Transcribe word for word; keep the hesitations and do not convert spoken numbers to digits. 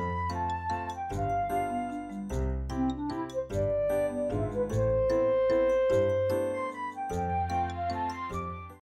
。